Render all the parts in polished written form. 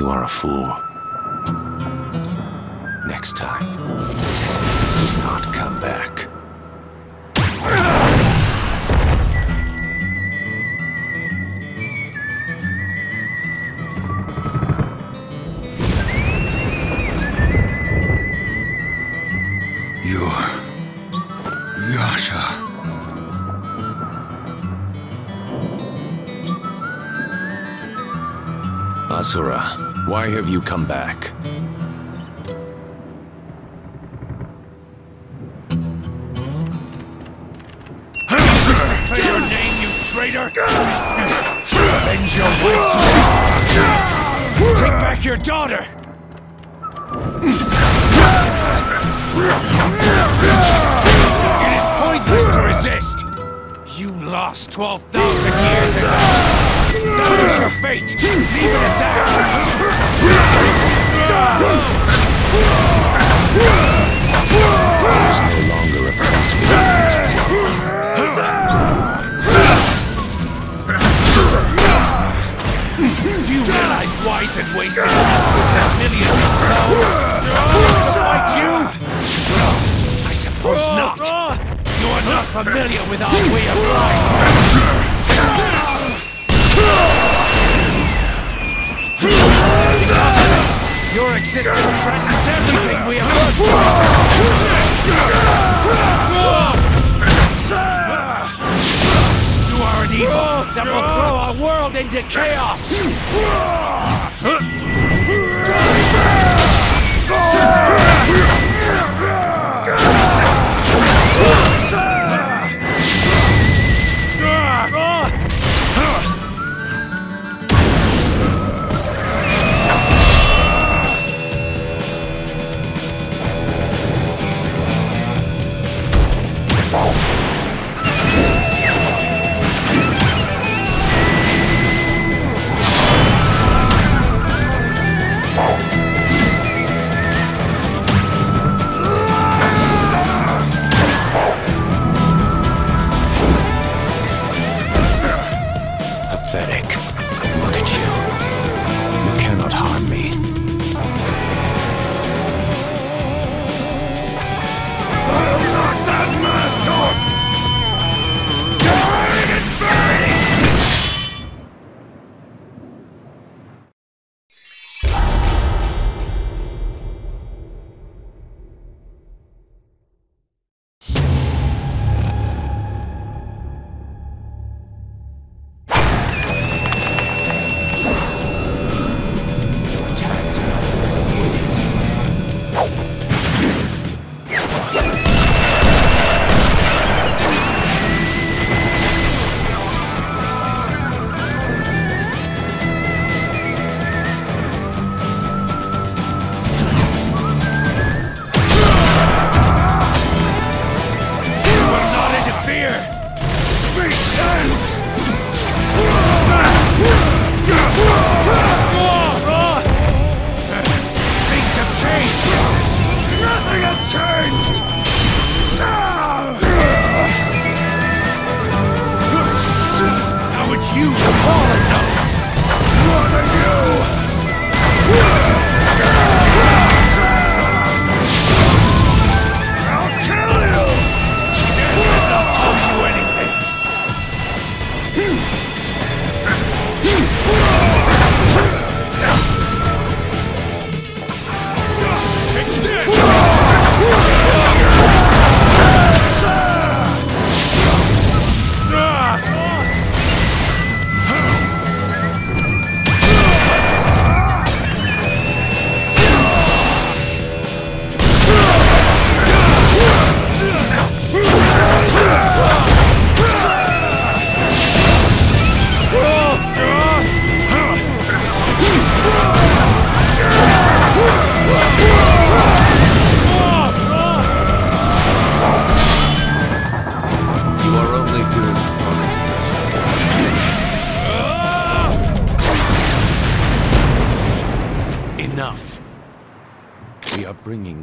You are a fool. Next time, do not come back. You're... Yasha. Asura, why have you come back? Say your name, you traitor! Avenge your voice! Take back your daughter! It is pointless to resist! You lost 12,000 years ago! That was your fate! Leave it at that! There's no longer a place for you. Do you realize wise and wasted lives have millions of souls? Fight you? I suppose not. You are not familiar with our way of life. Your existence threatens everything we have heard from. You are an evil that will throw our world into chaos.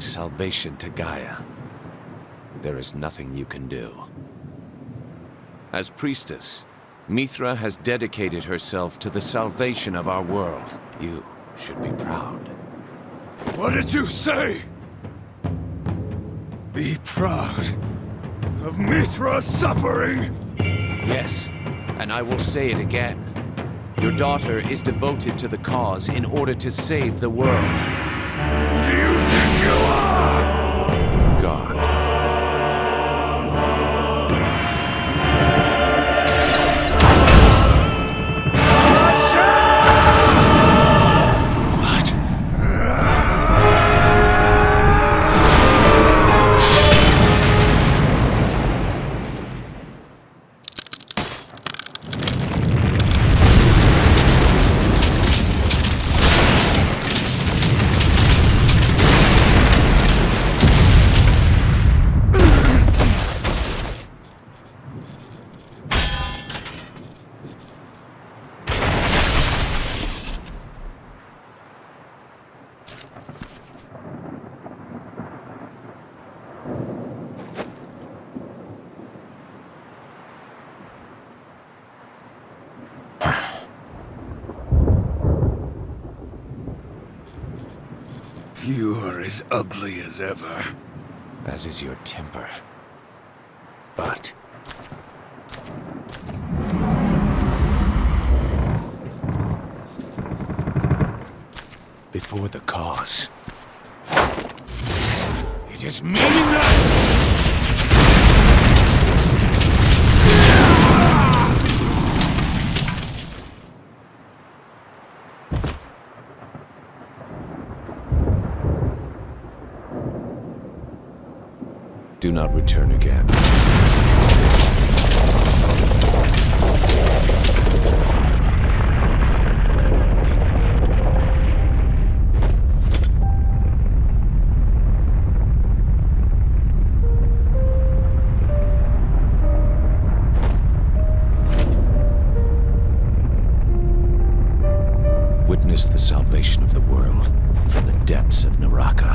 Salvation to Gaia. There is nothing you can do. As priestess, Mithra has dedicated herself to the salvation of our world. You should be proud. What did you say? Be proud of Mithra's suffering? Yes, and I will say it again. Your daughter is devoted to the cause in order to save the world. Who do you think you are? God. You are as ugly as ever. As is your temper. But... before the cause... it is meaningless! Do not return again. Witness the salvation of the world from the depths of Naraka.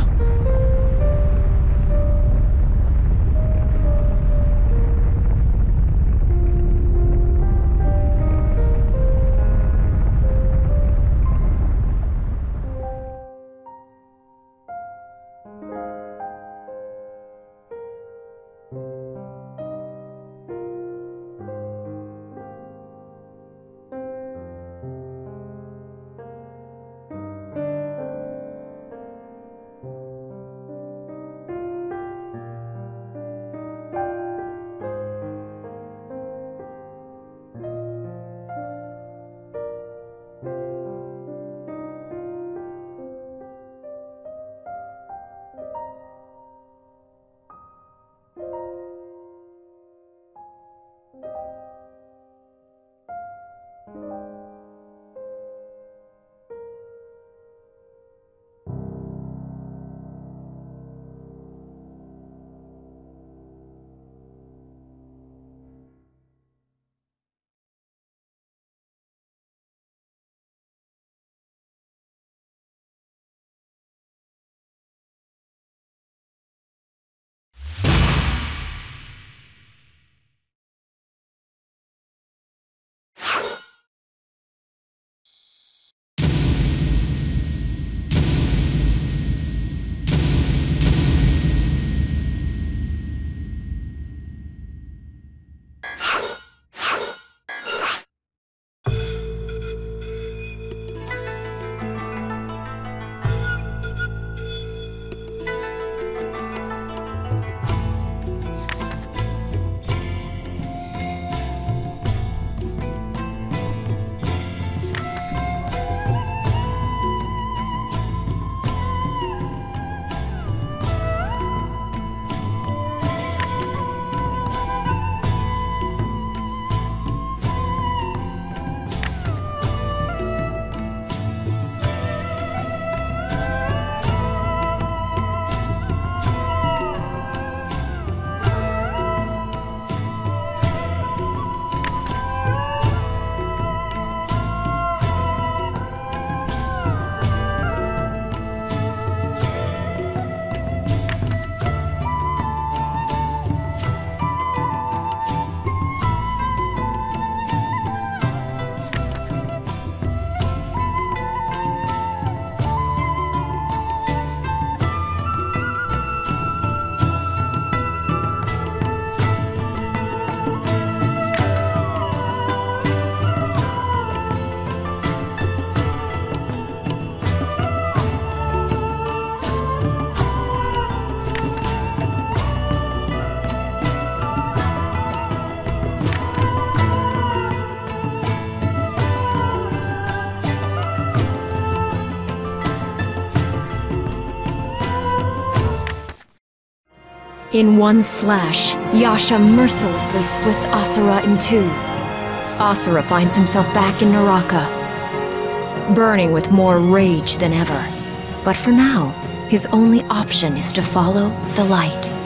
In one slash, Yasha mercilessly splits Asura in two. Asura finds himself back in Naraka, burning with more rage than ever. But for now, his only option is to follow the light.